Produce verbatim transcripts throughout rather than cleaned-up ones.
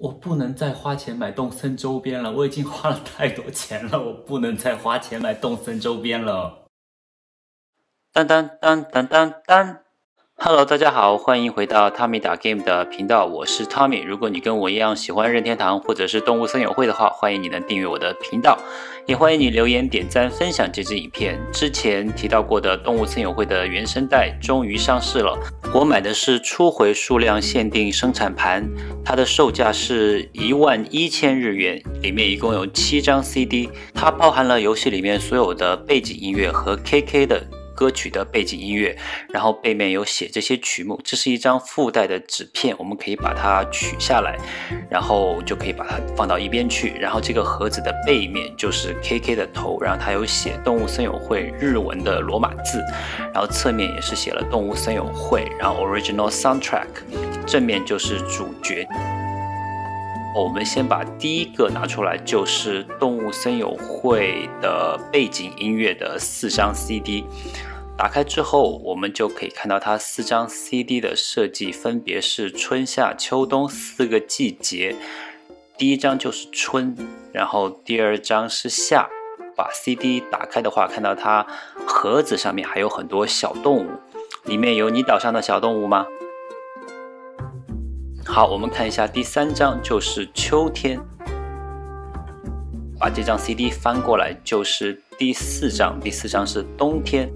我不能再花钱买动森周边了，我已经花了太多钱了，我不能再花钱买动森周边了。当当当当当当 ，Hello， 大家好，欢迎回到 Tommy 打 Game 的频道，我是 Tommy。如果你跟我一样喜欢任天堂或者是动物森友会的话，欢迎你能订阅我的频道，也欢迎你留言、点赞、分享这支影片。之前提到过的动物森友会的原声带终于上市了，我买的是初回数量限定生产盘。 它的售价是一万一千日元，里面一共有七张 C D， 它包含了游戏里面所有的背景音乐和 K K 的歌曲的背景音乐，然后背面有写这些曲目，这是一张附带的纸片，我们可以把它取下来，然后就可以把它放到一边去。然后这个盒子的背面就是 K K 的头，然后它有写动物森友会日文的罗马字，然后侧面也是写了动物森友会，然后 Original Soundtrack。 正面就是主角。我们先把第一个拿出来，就是《动物森友会》的背景音乐的四张 C D。打开之后，我们就可以看到它四张 C D 的设计，分别是春夏秋冬四个季节。第一张就是春，然后第二张是夏。把 C D 打开的话，看到它盒子上面还有很多小动物，里面有你岛上的小动物吗？ 好，我们看一下第三张，就是秋天。把这张 C D 翻过来，就是第四张。第四张是冬天。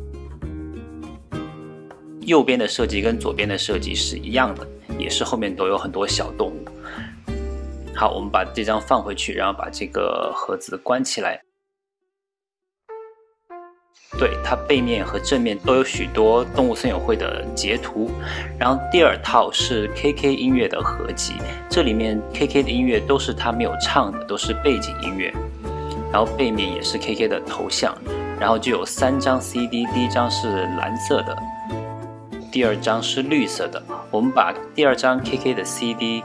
右边的设计跟左边的设计是一样的，也是后面都有很多小动物。好，我们把这张放回去，然后把这个盒子关起来。对，它背面和正面都有许多动物森友会的截图。然后第二套是 K K 音乐的合集，这里面 K K 的音乐都是他没有唱的，都是背景音乐。然后背面也是 K K 的头像。然后就有三张 C D， 第一张是蓝色的，第二张是绿色的。我们把第二张 K K 的 C D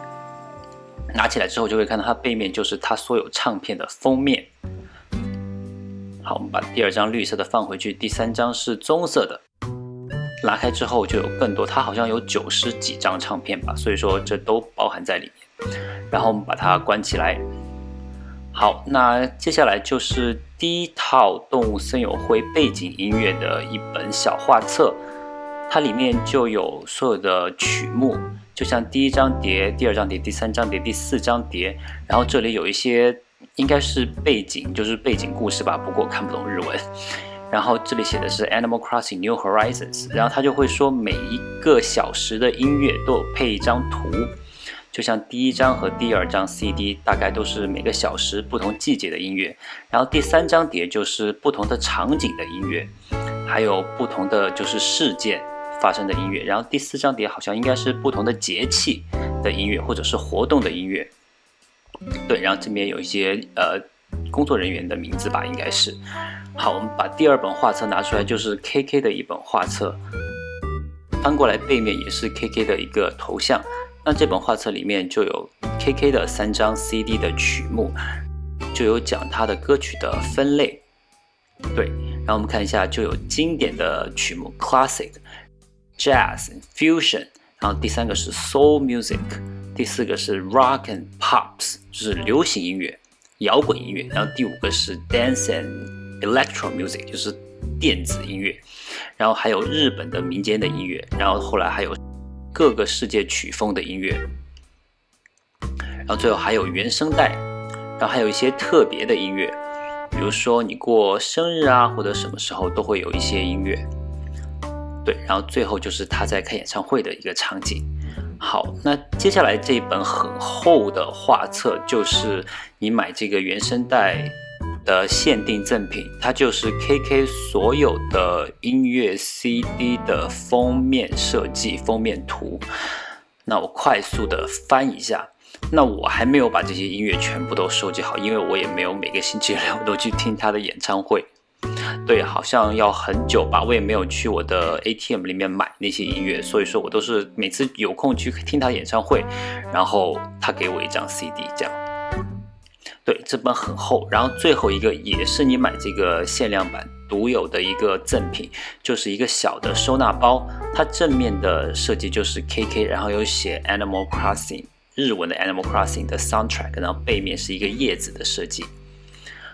拿起来之后，就会看到它背面就是它所有唱片的封面。 好，我们把第二张绿色的放回去，第三张是棕色的。拉开之后就有更多，它好像有九十几张唱片吧，所以说这都包含在里面。然后我们把它关起来。好，那接下来就是第一套动物森友会背景音乐的一本小画册，它里面就有所有的曲目。 就像第一张碟、第二张碟、第三张碟、第四张碟，然后这里有一些应该是背景，就是背景故事吧，不过看不懂日文。然后这里写的是 Animal Crossing New Horizons， 然后他就会说每一个小时的音乐都有配一张图，就像第一张和第二张 C D 大概都是每个小时不同季节的音乐，然后第三张碟就是不同的场景的音乐，还有不同的就是事件。 发生的音乐，然后第四张碟好像应该是不同的节气的音乐，或者是活动的音乐。对，然后这边有一些呃工作人员的名字吧，应该是。好，我们把第二本画册拿出来，就是 K K 的一本画册，翻过来背面也是 K K 的一个头像。那这本画册里面就有 K K 的三张 C D 的曲目，就有讲他的歌曲的分类。对，然后我们看一下，就有经典的曲目 Classic。 Jazz and fusion， 然后第三个是 soul music， 第四个是 rock and pops， 就是流行音乐、摇滚音乐。然后第五个是 dance and electro music， 就是电子音乐。然后还有日本的民间的音乐，然后后来还有各个世界曲风的音乐。然后最后还有原声带，然后还有一些特别的音乐，比如说你过生日啊，或者什么时候都会有一些音乐。 对，然后最后就是他在看演唱会的一个场景。好，那接下来这一本很厚的画册，就是你买这个原声带的限定赠品，它就是 K K 所有的音乐 C D 的封面设计、封面图。那我快速的翻一下。 那我还没有把这些音乐全部都收集好，因为我也没有每个星期六都去听他的演唱会。 对，好像要很久吧，我也没有去我的 A T M 里面买那些音乐，所以说我都是每次有空去听他演唱会，然后他给我一张 C D 这样。对，这本很厚，然后最后一个也是你买这个限量版独有的一个赠品，就是一个小的收纳包，它正面的设计就是 K K， 然后有写 Animal Crossing。日文的 Animal Crossing 的 soundtrack， 然后背面是一个叶子的设计。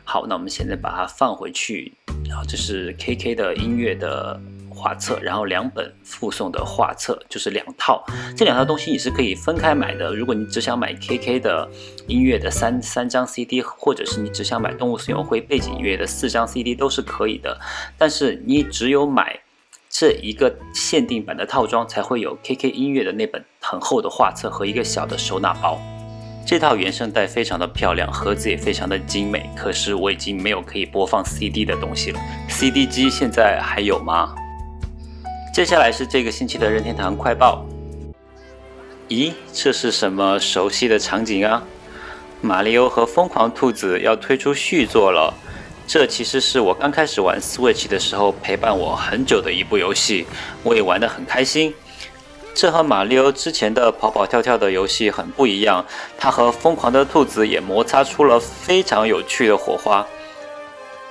好，那我们现在把它放回去，然后这是 K K 的音乐的画册，然后两本附送的画册，就是两套。这两套东西你是可以分开买的。如果你只想买 K K 的音乐的三三张 C D， 或者是你只想买动物森友会背景音乐的四张 C D 都是可以的。但是你只有买这一个限定版的套装，才会有 K K 音乐的那本很厚的画册和一个小的收纳包。这套原声带非常的漂亮，盒子也非常的精美。可是我已经没有可以播放 C D 的东西了。C D 机现在还有吗？接下来是这个星期的任天堂快报。咦，这是什么熟悉的场景啊？马里欧和疯狂兔子要推出续作了。这其实是我刚开始玩 Switch 的时候陪伴我很久的一部游戏，我也玩得很开心。这和马里欧之前的跑跑跳跳的游戏很不一样，它和疯狂的兔子也摩擦出了非常有趣的火花。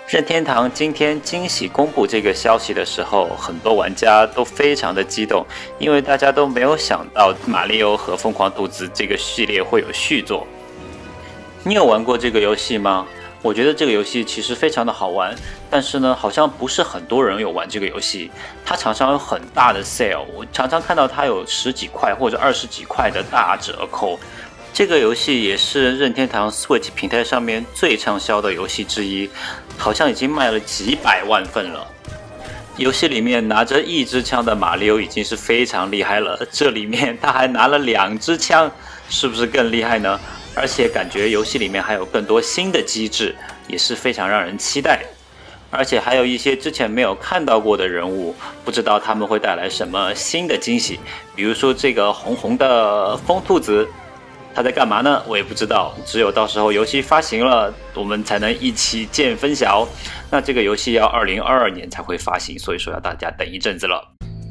任天堂今天惊喜公布这个消息的时候，很多玩家都非常的激动，因为大家都没有想到马里欧和疯狂兔子这个系列会有续作。你有玩过这个游戏吗？我觉得这个游戏其实非常的好玩，但是呢，好像不是很多人有玩这个游戏。它常常有很大的 sale， 我常常看到它有十几块或者二十几块的大折扣。这个游戏也是任天堂 Switch 平台上面最畅销的游戏之一，好像已经卖了几百万份了。游戏里面拿着一支枪的马里欧已经是非常厉害了，这里面他还拿了两支枪，是不是更厉害呢？而且感觉游戏里面还有更多新的机制，也是非常让人期待。而且还有一些之前没有看到过的人物，不知道他们会带来什么新的惊喜。比如说这个红红的疯兔子，他在干嘛呢？我也不知道，只有到时候游戏发行了，我们才能一起见分晓。那这个游戏要二零二二年才会发行，所以说要大家等一阵子了。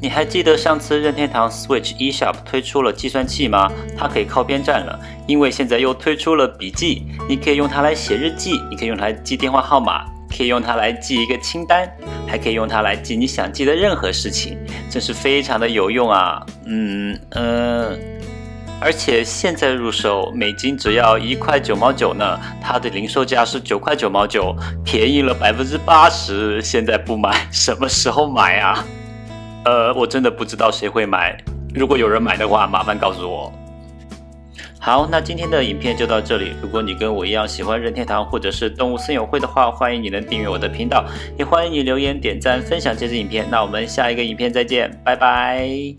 你还记得上次任天堂 Switch eShop 推出了计算器吗？它可以靠边站了，因为现在又推出了笔记，你可以用它来写日记，你可以用它来记电话号码，可以用它来记一个清单，还可以用它来记你想记的任何事情，真是非常的有用啊。嗯呃而且现在入手美金只要一块九毛九呢，它的零售价是九块九毛九，便宜了百分之八十。现在不买，什么时候买啊？呃，我真的不知道谁会买。如果有人买的话，麻烦告诉我。好，那今天的影片就到这里。如果你跟我一样喜欢任天堂或者是动物森友会的话，欢迎你能订阅我的频道，也欢迎你留言、点赞、分享这支影片。那我们下一个影片再见，拜拜。